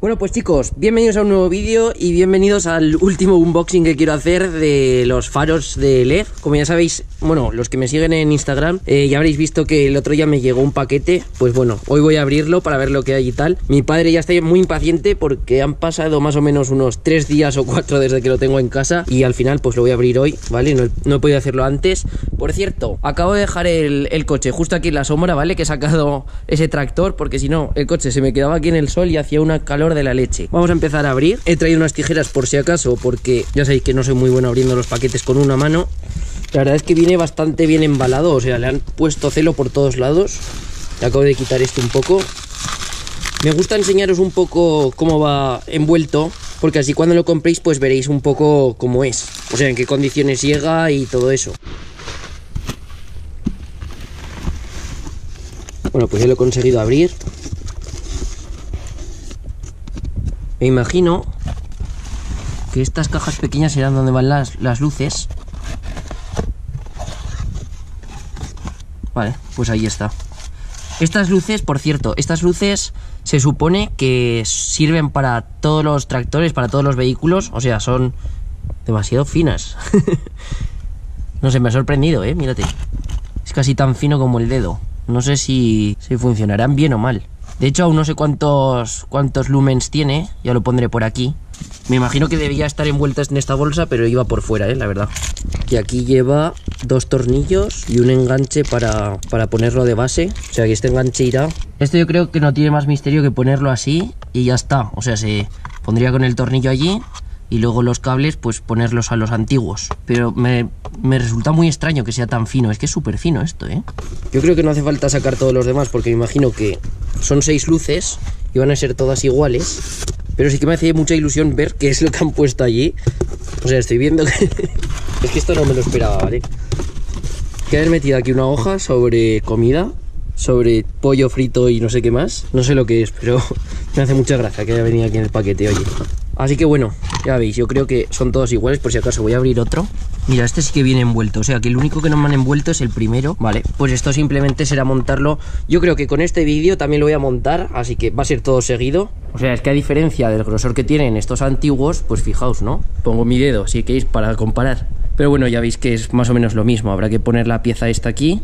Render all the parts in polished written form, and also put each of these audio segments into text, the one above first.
Bueno, pues chicos, bienvenidos a un nuevo vídeo y bienvenidos al último unboxing que quiero hacer de los faros de LED. Como ya sabéis, bueno, los que me siguen en Instagram ya habréis visto que el otro día me llegó un paquete. Pues bueno, hoy voy a abrirlo para ver lo que hay y tal. Mi padre ya está muy impaciente porque han pasado más o menos unos 3 días o 4 desde que lo tengo en casa. Y al final pues lo voy a abrir hoy, ¿vale? No he podido hacerlo antes. Por cierto, acabo de dejar el coche justo aquí en la sombra, ¿vale? Que he sacado ese tractor porque si no, el coche se me quedaba aquí en el sol y hacía una calor de la leche. Vamos a empezar a abrir. He traído unas tijeras por si acaso, porque ya sabéis que no soy muy bueno abriendo los paquetes con una mano. La verdad es que viene bastante bien embalado, o sea, le han puesto celo por todos lados. Le acabo de quitar esto un poco. Me gusta enseñaros un poco cómo va envuelto, porque así cuando lo compréis pues veréis un poco cómo es, o sea, en qué condiciones llega y todo eso. Bueno, pues ya lo he conseguido abrir. Me imagino que estas cajas pequeñas serán donde van las luces. Vale, pues ahí está. Estas luces, por cierto, estas luces se supone que sirven para todos los tractores, para todos los vehículos. O sea, son demasiado finas. No sé, me ha sorprendido, mírate. Es casi tan fino como el dedo. No sé si funcionarán bien o mal. De hecho, aún no sé cuántos lumens tiene. Ya lo pondré por aquí. Me imagino que debía estar envuelta en esta bolsa, pero iba por fuera, la verdad. Y aquí lleva 2 tornillos y un enganche para ponerlo de base. O sea, que este enganche irá... Esto yo creo que no tiene más misterio que ponerlo así y ya está. O sea, se pondría con el tornillo allí y luego los cables, pues ponerlos a los antiguos. Pero me resulta muy extraño que sea tan fino. Es que es súper fino esto, Yo creo que no hace falta sacar todos los demás porque me imagino que... Son 6 luces y van a ser todas iguales. Pero sí que me hace mucha ilusión ver qué es lo que han puesto allí. O sea, estoy viendo que... Es que esto no me lo esperaba, ¿vale? Que haber metido aquí una hoja sobre comida, sobre pollo frito y no sé qué más. No sé lo que es, pero me hace mucha gracia que haya venido aquí en el paquete, oye. Así que bueno, ya veis, yo creo que son todos iguales. Por si acaso voy a abrir otro. Mira, este sí que viene envuelto, o sea que el único que no me han envuelto es el primero. Vale, pues esto simplemente será montarlo. Yo creo que con este vídeo también lo voy a montar, así que va a ser todo seguido. O sea, es que a diferencia del grosor que tienen estos antiguos, pues fijaos, ¿no? Pongo mi dedo, si queréis, para comparar. Pero bueno, ya veis que es más o menos lo mismo. Habrá que poner la pieza esta aquí,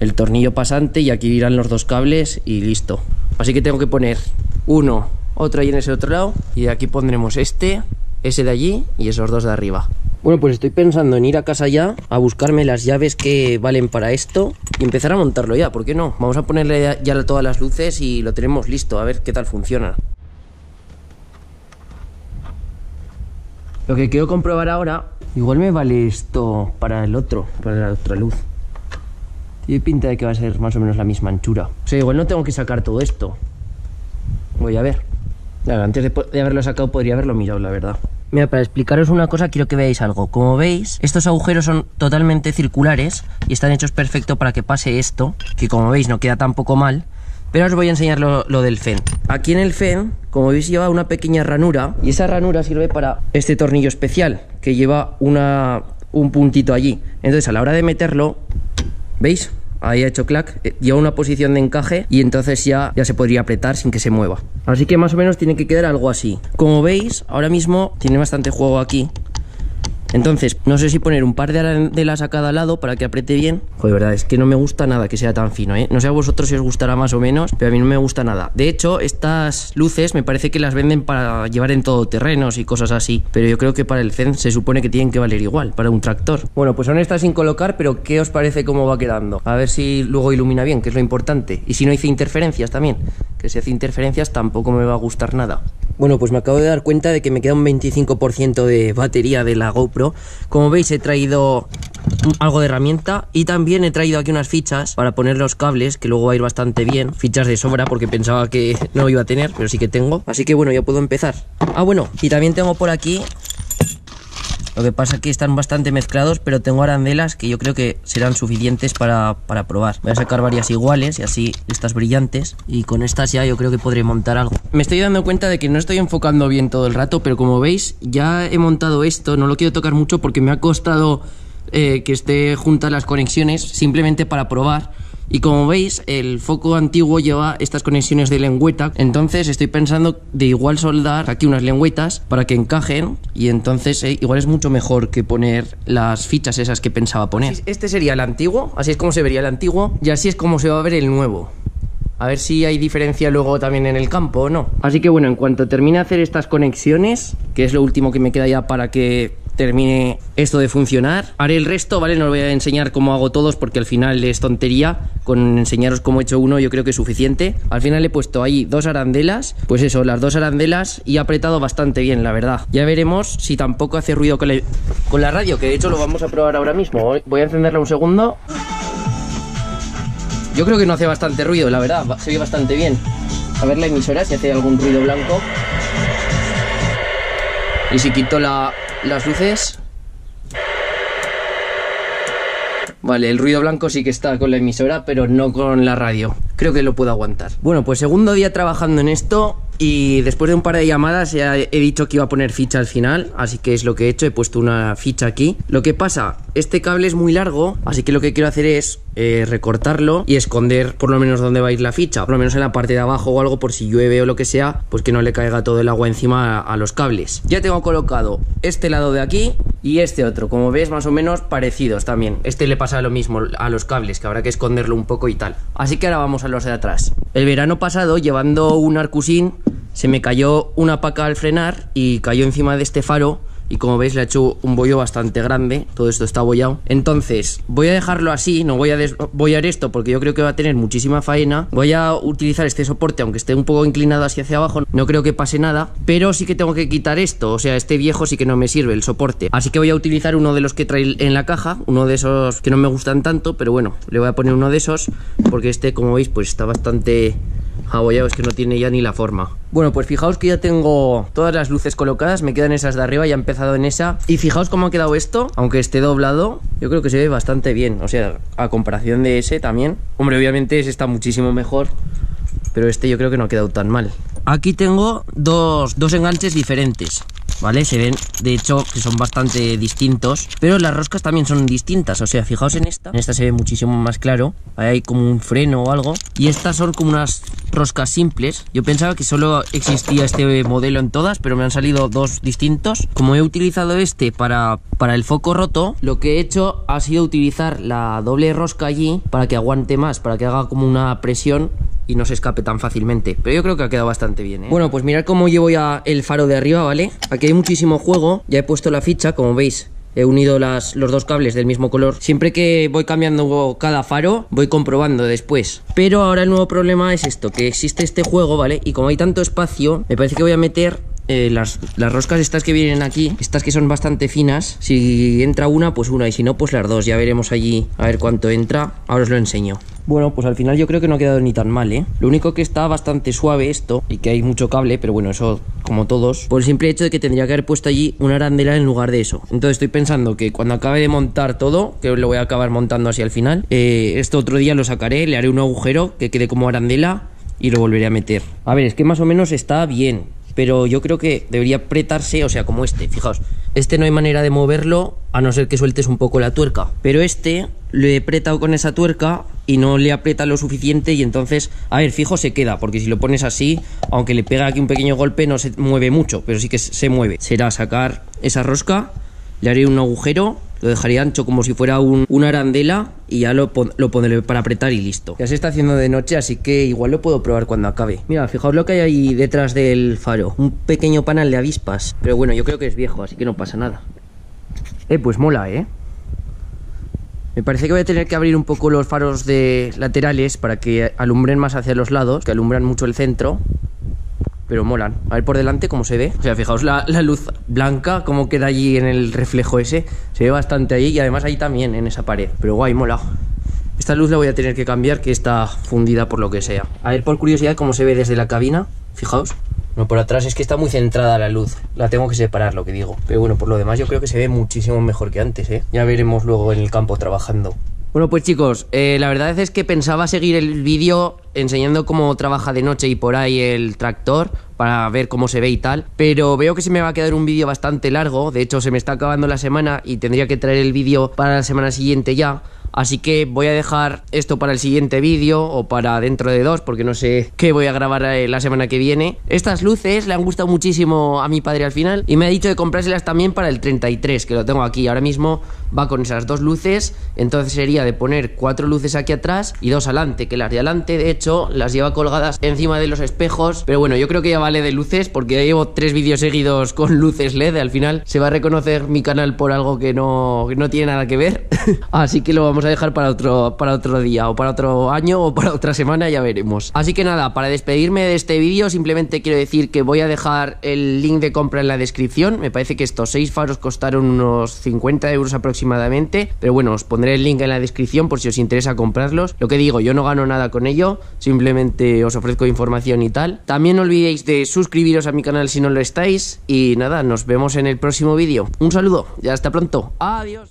el tornillo pasante, y aquí irán los 2 cables y listo. Así que tengo que poner uno, otro ahí en ese otro lado, y de aquí pondremos este, ese de allí y esos 2 de arriba. Bueno, pues estoy pensando en ir a casa ya a buscarme las llaves que valen para esto y empezar a montarlo ya, ¿por qué no? Vamos a ponerle ya todas las luces y lo tenemos listo, a ver qué tal funciona. Lo que quiero comprobar ahora, igual me vale esto para el otro, para la otra luz. Tiene pinta de que va a ser más o menos la misma anchura. O sea, igual no tengo que sacar todo esto. Voy a ver. Claro, antes de haberlo sacado podría haberlo mirado, la verdad. Mira, para explicaros una cosa quiero que veáis algo. Como veis, estos agujeros son totalmente circulares y están hechos perfecto para que pase esto, que como veis no queda tampoco mal. Pero os voy a enseñar lo del Fendt. Aquí en el Fendt, como veis, lleva una pequeña ranura y esa ranura sirve para este tornillo especial que lleva un puntito allí. Entonces a la hora de meterlo, ¿veis? Ahí ha hecho clac, lleva una posición de encaje y entonces ya se podría apretar sin que se mueva. Así que más o menos tiene que quedar algo así. Como veis, ahora mismo tiene bastante juego aquí. Entonces, no sé si poner un par de arandelas a cada lado para que apriete bien. Joder, verdad, es que no me gusta nada que sea tan fino, No sé a vosotros si os gustará más o menos, pero a mí no me gusta nada. De hecho, estas luces me parece que las venden para llevar en todoterrenos y cosas así. Pero yo creo que para el Fendt se supone que tienen que valer igual, para un tractor. Bueno, pues son estas sin colocar, pero ¿qué os parece cómo va quedando? A ver si luego ilumina bien, que es lo importante. Y si no hice interferencias también, que si hace interferencias tampoco me va a gustar nada. Bueno, pues me acabo de dar cuenta de que me queda un 25% de batería de la GoPro. Como veis, he traído algo de herramienta y también he traído aquí unas fichas para poner los cables, que luego va a ir bastante bien. Fichas de sobra porque pensaba que no iba a tener, pero sí que tengo. Así que bueno, ya puedo empezar. Ah, bueno, y también tengo por aquí... Lo que pasa es que están bastante mezclados, pero tengo arandelas que yo creo que serán suficientes para probar. Voy a sacar varias iguales y así estas brillantes. Y con estas ya yo creo que podré montar algo. Me estoy dando cuenta de que no estoy enfocando bien todo el rato, pero como veis ya he montado esto. No lo quiero tocar mucho porque me ha costado que esté juntas las conexiones simplemente para probar. Y como veis, el foco antiguo lleva estas conexiones de lengüeta, entonces estoy pensando de igual soldar aquí unas lengüetas para que encajen, y entonces igual es mucho mejor que poner las fichas esas que pensaba poner. Este sería el antiguo, así es como se vería el antiguo, y así es como se va a ver el nuevo. A ver si hay diferencia luego también en el campo o no. Así que bueno, en cuanto termine de hacer estas conexiones, que es lo último que me queda ya para que termine esto de funcionar, haré el resto, ¿vale? No os voy a enseñar cómo hago todos porque al final es tontería. Con enseñaros cómo he hecho uno yo creo que es suficiente. Al final he puesto ahí dos arandelas, pues eso, las dos arandelas, y he apretado bastante bien, la verdad. Ya veremos si tampoco hace ruido con la radio, que de hecho lo vamos a probar ahora mismo. Voy a encenderla un segundo. Yo creo que no hace bastante ruido, la verdad, se ve bastante bien. A ver la emisora, si hace algún ruido blanco. Y si quito las luces. Vale, el ruido blanco sí que está con la emisora, pero no con la radio. Creo que lo puedo aguantar. Bueno, pues segundo día trabajando en esto, y después de un par de llamadas ya he dicho que iba a poner ficha al final, así que es lo que he hecho, he puesto una ficha aquí. Lo que pasa, este cable es muy largo, así que lo que quiero hacer es recortarlo y esconder por lo menos dónde va a ir la ficha, por lo menos en la parte de abajo o algo, por si llueve o lo que sea, pues que no le caiga todo el agua encima a los cables. Ya tengo colocado este lado de aquí y este otro, como ves, más o menos parecidos también. Este le pasa lo mismo a los cables, que habrá que esconderlo un poco y tal. Así que ahora vamos a los de atrás. El verano pasado, llevando un Arcusin, se me cayó una paca al frenar y cayó encima de este faro, y como veis le ha hecho un bollo bastante grande. Todo esto está abollado. Entonces voy a dejarlo así, no voy a desbollar esto porque yo creo que va a tener muchísima faena. Voy a utilizar este soporte, aunque esté un poco inclinado hacia abajo, no creo que pase nada, pero sí que tengo que quitar esto, o sea, este viejo sí que no me sirve, el soporte. Así que voy a utilizar uno de los que trae en la caja, uno de esos que no me gustan tanto, pero bueno, le voy a poner uno de esos porque este, como veis, pues está bastante abollado, es que no tiene ya ni la forma. Bueno, pues fijaos que ya tengo todas las luces colocadas, me quedan esas de arriba, ya he empezado en esa, y fijaos cómo ha quedado esto, aunque esté doblado, yo creo que se ve bastante bien, o sea, a comparación de ese también. Hombre, obviamente ese está muchísimo mejor, pero este yo creo que no ha quedado tan mal. Aquí tengo dos enganches diferentes, ¿vale? Se ven, de hecho, que son bastante distintos, pero las roscas también son distintas, o sea, fijaos en esta. En esta se ve muchísimo más claro, ahí hay como un freno o algo, y estas son como unas roscas simples. Yo pensaba que solo existía este modelo en todas, pero me han salido dos distintos. Como he utilizado este para el foco roto, lo que he hecho ha sido utilizar la doble rosca allí para que aguante más, para que haga como una presión y no se escape tan fácilmente. Pero yo creo que ha quedado bastante bien, ¿eh? Bueno, pues mirad cómo llevo ya el faro de arriba, ¿vale? Aquí hay muchísimo juego. Ya he puesto la ficha, como veis. He unido los dos cables del mismo color. Siempre que voy cambiando cada faro, voy comprobando después. Pero ahora el nuevo problema es esto, que existe este juego, ¿vale? Y como hay tanto espacio, me parece que voy a meter las roscas estas que vienen aquí, estas que son bastante finas. Si entra una, y si no, pues las dos. Ya veremos allí a ver cuánto entra. Ahora os lo enseño. Bueno, pues al final yo creo que no ha quedado ni tan mal, ¿eh? Lo único que está bastante suave esto, y que hay mucho cable, pero bueno, eso como todos, por el simple hecho de que tendría que haber puesto allí una arandela en lugar de eso. Entonces estoy pensando que cuando acabe de montar todo, que lo voy a acabar montando así al final, esto otro día lo sacaré, le haré un agujero que quede como arandela y lo volveré a meter. A ver, es que más o menos está bien, pero yo creo que debería apretarse, o sea, como este, fijaos. Este no hay manera de moverlo, a no ser que sueltes un poco la tuerca. Pero este lo he apretado con esa tuerca y no le aprieta lo suficiente, y entonces, a ver, fijo se queda, porque si lo pones así, aunque le pega aquí un pequeño golpe, no se mueve mucho, pero sí que se mueve. Será sacar esa rosca, le haré un agujero, lo dejaré ancho como si fuera una arandela, y ya lo pondré para apretar y listo. Ya se está haciendo de noche, así que igual lo puedo probar cuando acabe. Mira, fijaos lo que hay ahí detrás del faro, un pequeño panal de avispas, pero bueno, yo creo que es viejo, así que no pasa nada. Pues mola, ¿eh? Me parece que voy a tener que abrir un poco los faros de laterales para que alumbren más hacia los lados, que alumbran mucho el centro, pero molan. A ver por delante cómo se ve. O sea, fijaos la luz blanca, cómo queda allí en el reflejo ese. Se ve bastante ahí, y además ahí también, en esa pared. Pero guay, mola. Esta luz la voy a tener que cambiar, que está fundida por lo que sea. A ver por curiosidad cómo se ve desde la cabina. Fijaos. No, por atrás es que está muy centrada la luz. La tengo que separar, lo que digo. Pero bueno, por lo demás yo creo que se ve muchísimo mejor que antes, ¿eh? Ya veremos luego en el campo trabajando. Bueno, pues chicos, la verdad es que pensaba seguir el vídeo enseñando cómo trabaja de noche y por ahí el tractor para ver cómo se ve y tal, pero veo que se me va a quedar un vídeo bastante largo. De hecho, se me está acabando la semana y tendría que traer el vídeo para la semana siguiente ya. Así que voy a dejar esto para el siguiente vídeo o para dentro de dos, porque no sé qué voy a grabar la semana que viene. Estas luces le han gustado muchísimo a mi padre al final y me ha dicho de comprárselas también para el 33, que lo tengo aquí. Ahora mismo va con esas dos luces, entonces sería de poner 4 luces aquí atrás y 2 adelante, que las de adelante de hecho las lleva colgadas encima de los espejos. Pero bueno, yo creo que ya vale de luces, porque ya llevo 3 vídeos seguidos con luces LED. Al final se va a reconocer mi canal por algo que no tiene nada que ver. Así que lo vamos a dejar para otro día, o para otro año, o para otra semana, ya veremos. Así que nada, para despedirme de este vídeo simplemente quiero decir que voy a dejar el link de compra en la descripción. Me parece que estos 6 faros costaron unos 50 € aproximadamente, pero bueno, os pondré el link en la descripción por si os interesa comprarlos. Lo que digo, yo no gano nada con ello, simplemente os ofrezco información y tal. También no olvidéis de suscribiros a mi canal si no lo estáis, y nada, nos vemos en el próximo vídeo. Un saludo y hasta pronto. Adiós.